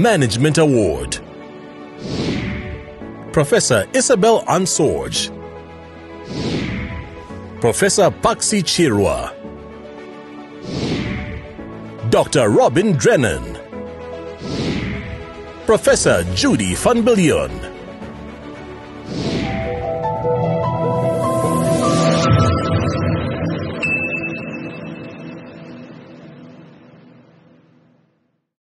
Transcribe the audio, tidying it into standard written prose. Management Award. Professor Isabel Ansorge. Professor Paxi Chirwa. Dr. Robin Drennan. Professor Judy Van Billion.